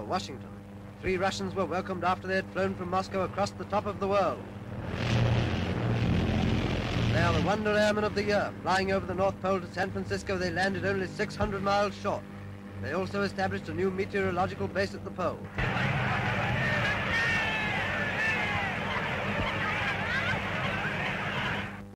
Washington. 3 Russians were welcomed after they had flown from Moscow across the top of the world. They are the Wonder Airmen of the Year. Flying over the North Pole to San Francisco, they landed only 600 miles short. They also established a new meteorological base at the pole.